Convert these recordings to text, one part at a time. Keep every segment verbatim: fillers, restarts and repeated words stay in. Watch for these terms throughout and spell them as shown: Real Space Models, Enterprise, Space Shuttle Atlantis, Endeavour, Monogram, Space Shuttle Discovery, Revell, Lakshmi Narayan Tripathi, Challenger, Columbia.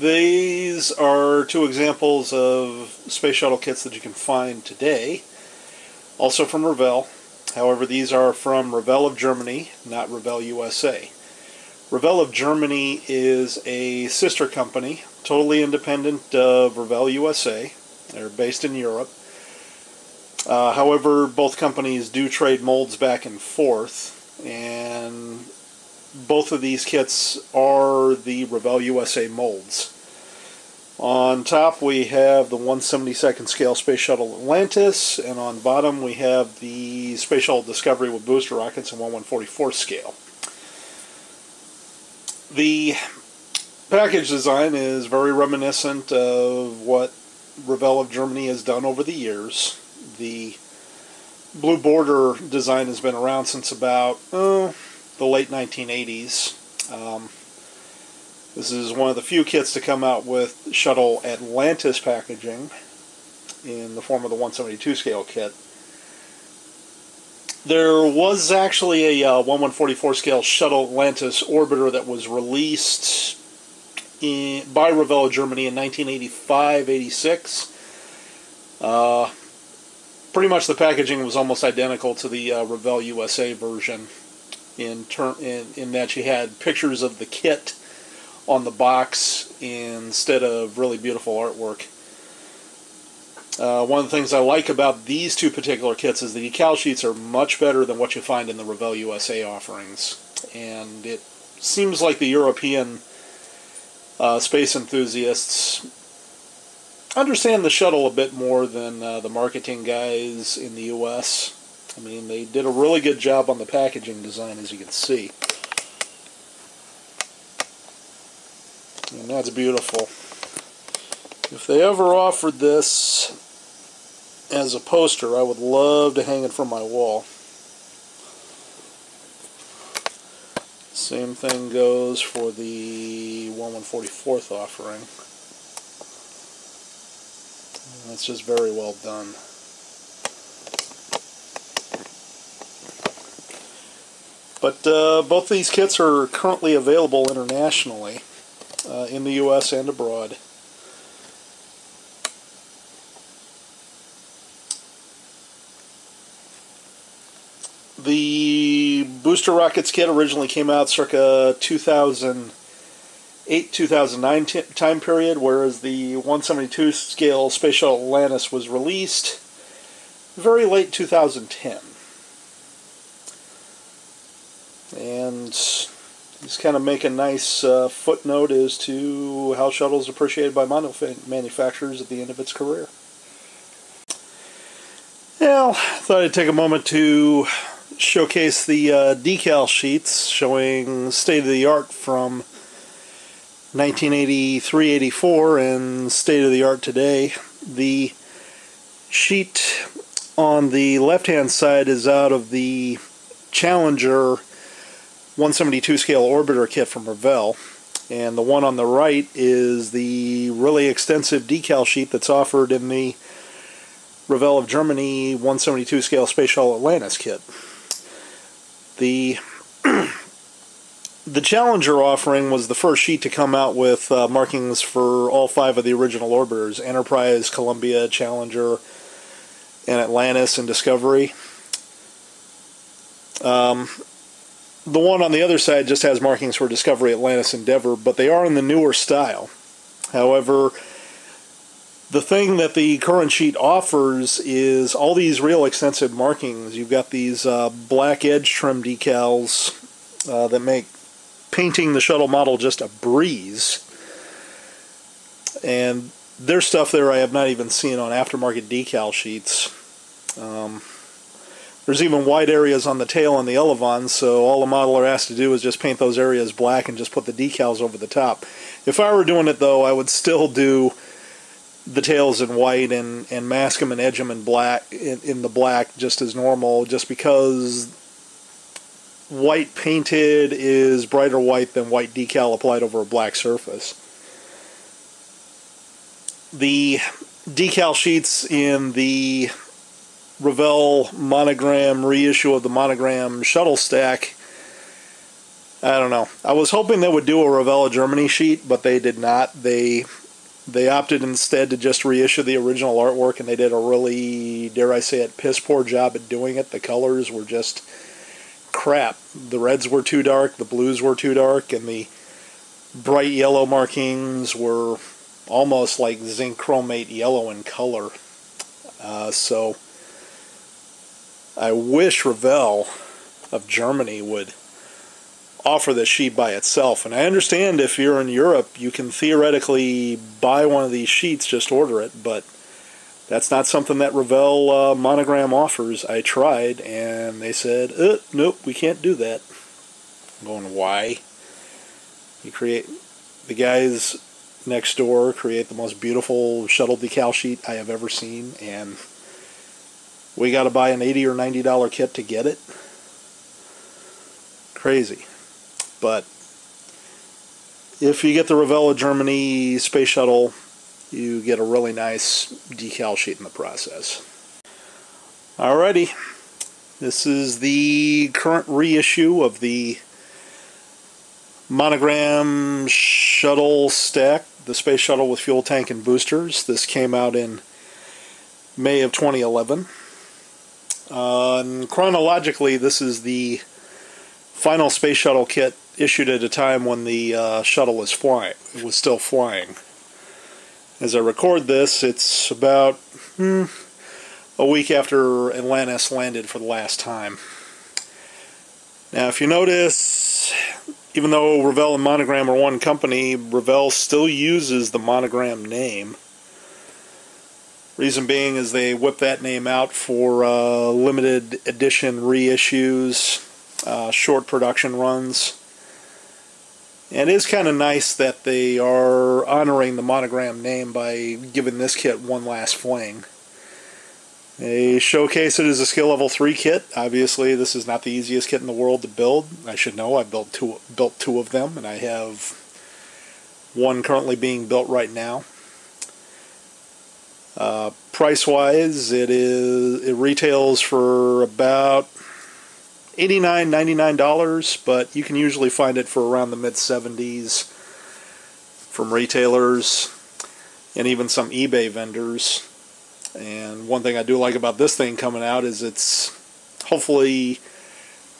These are two examples of space shuttle kits that you can find today, also from Revell. However, these are from Revell of Germany, not Revell U S A. Revell of Germany is a sister company, totally independent of Revell U S A. They're based in Europe. Uh, however, both companies do trade molds back and forth, and both of these kits are the Revell U S A molds. On top we have the one seventy-second scale Space Shuttle Atlantis, and on bottom we have the Space Shuttle Discovery with booster rockets and one one forty-fourth scale. The package design is very reminiscent of what Revell of Germany has done over the years. The blue border design has been around since about oh, the late nineteen eighties. Um, This is one of the few kits to come out with Shuttle Atlantis packaging in the form of the one seventy-two scale kit. There was actually a uh, one one forty-four scale Shuttle Atlantis orbiter that was released in, by Revell Germany in nineteen eighty-five eighty-six. Uh, pretty much the packaging was almost identical to the uh, Revell U S A version in, in, in that you had pictures of the kit on the box instead of really beautiful artwork. Uh, one of the things I like about these two particular kits is the decal sheets are much better than what you find in the Revell U S A offerings, and it seems like the European uh, space enthusiasts understand the shuttle a bit more than uh, the marketing guys in the U S. I mean, they did a really good job on the packaging design, as you can see. And that's beautiful. If they ever offered this as a poster, I would love to hang it from my wall. Same thing goes for the one one forty-fourth offering. That's just very well done. But uh, both these kits are currently available internationally. Uh, in the U S and abroad. The booster rockets kit originally came out circa two thousand eight two thousand nine time period, whereas the one seventy-two scale Space Shuttle Atlantis was released very late two thousand ten. And just kind of make a nice uh, footnote as to how shuttles are appreciated by model manufacturers at the end of its career. Now, I thought I'd take a moment to showcase the uh, decal sheets showing state-of-the-art from nineteen eighty-three eighty-four and state-of-the-art today. The sheet on the left-hand side is out of the Challenger one seventy-two scale orbiter kit from Revell, and the one on the right is the really extensive decal sheet that's offered in the Revell of Germany one seventy-two scale Space Shuttle Atlantis kit. The the Challenger offering was the first sheet to come out with uh, markings for all five of the original orbiters: Enterprise, Columbia, Challenger, and Atlantis and Discovery. Um, The one on the other side just has markings for Discovery, Atlantis, Endeavour, but they are in the newer style. However, the thing that the current sheet offers is all these real extensive markings. You've got these uh, black edge trim decals uh, that make painting the shuttle model just a breeze. And there's stuff there I have not even seen on aftermarket decal sheets. Um, There's even wide areas on the tail and the elevon, so all the modeler has to do is just paint those areas black and just put the decals over the top. If I were doing it, though, I would still do the tails in white and, and mask them and edge them in, black, in, in the black just as normal, just because white painted is brighter white than white decal applied over a black surface. The decal sheets in the Revell Monogram reissue of the Monogram shuttle stack I don't know. I was hoping they would do a Revell Germany sheet, but they did not. They they opted instead to just reissue the original artwork, and they did a really, dare I say it, piss-poor job at doing it. The colors were just crap. The reds were too dark, the blues were too dark, and the bright yellow markings were almost like zinc chromate yellow in color. Uh, so I wish Revell of Germany would offer this sheet by itself. And I understand if you're in Europe, you can theoretically buy one of these sheets, just order it, but that's not something that Revell uh, Monogram offers. I tried, and they said, uh, nope, we can't do that. I'm going, why? You create, the guys next door create the most beautiful shuttle decal sheet I have ever seen, and we got to buy an eighty or ninety dollar kit to get it. Crazy. But if you get the Revell Germany Space Shuttle, you get a really nice decal sheet in the process. Alrighty, this is the current reissue of the Monogram Shuttle Stack, the Space Shuttle with Fuel Tank and Boosters. This came out in May of twenty eleven. Uh, and chronologically, this is the final Space Shuttle kit issued at a time when the uh, shuttle was flying. It was still flying. As I record this, it's about hmm, a week after Atlantis landed for the last time. Now, if you notice, even though Revell and Monogram are one company, Revell still uses the Monogram name. Reason being is they whip that name out for uh, limited edition reissues. Uh, short production runs. And it is kind of nice that they are honoring the Monogram name by giving this kit one last fling. They showcase it as a skill level three kit. Obviously, this is not the easiest kit in the world to build. I should know. I built two, built two of them, and I have one currently being built right now. Uh, price-wise, it is it retails for about eighty-nine ninety-nine, but you can usually find it for around the mid seventies from retailers and even some eBay vendors. And one thing I do like about this thing coming out is it's hopefully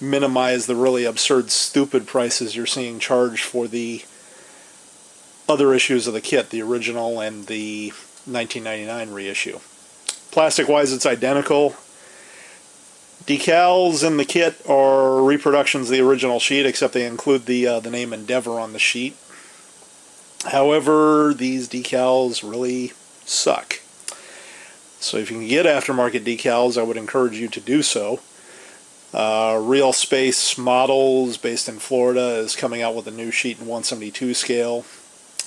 minimize the really absurd, stupid prices you're seeing charged for the other issues of the kit, the original and the nineteen ninety-nine reissue. Plastic-wise, it's identical. Decals in the kit are reproductions of the original sheet, except they include the uh, the name Endeavour on the sheet. However, these decals really suck. So if you can get aftermarket decals, I would encourage you to do so. Uh, Real Space Models, based in Florida, is coming out with a new sheet in one seventy-two scale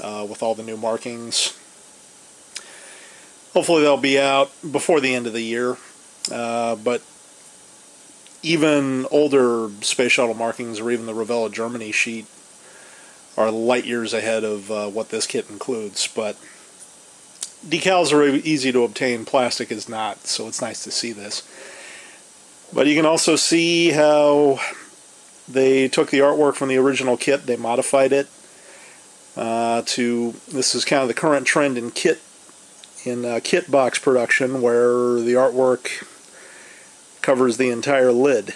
uh, with all the new markings. Hopefully they'll be out before the end of the year, uh, but even older Space Shuttle markings, or even the Revell Germany sheet, are light years ahead of uh, what this kit includes. But decals are easy to obtain, plastic is not, so it's nice to see this. But you can also see how they took the artwork from the original kit, they modified it uh, to, this is kind of the current trend in kit, in uh, kit box production, where the artwork covers the entire lid,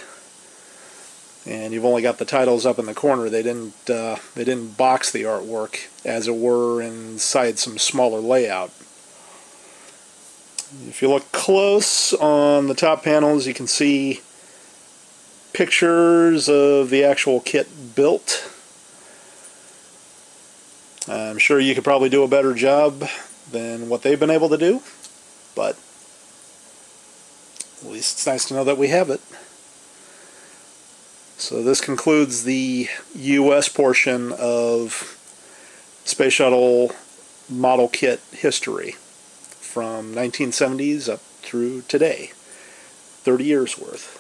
and you've only got the titles up in the corner. They didn't uh, they didn't box the artwork, as it were, inside some smaller layout. If you look close on the top panels, you can see pictures of the actual kit built. I'm sure you could probably do a better job than what they've been able to do, but at least it's nice to know that we have it. So this concludes the U S portion of Space Shuttle model kit history from nineteen seventies up through today. thirty years worth.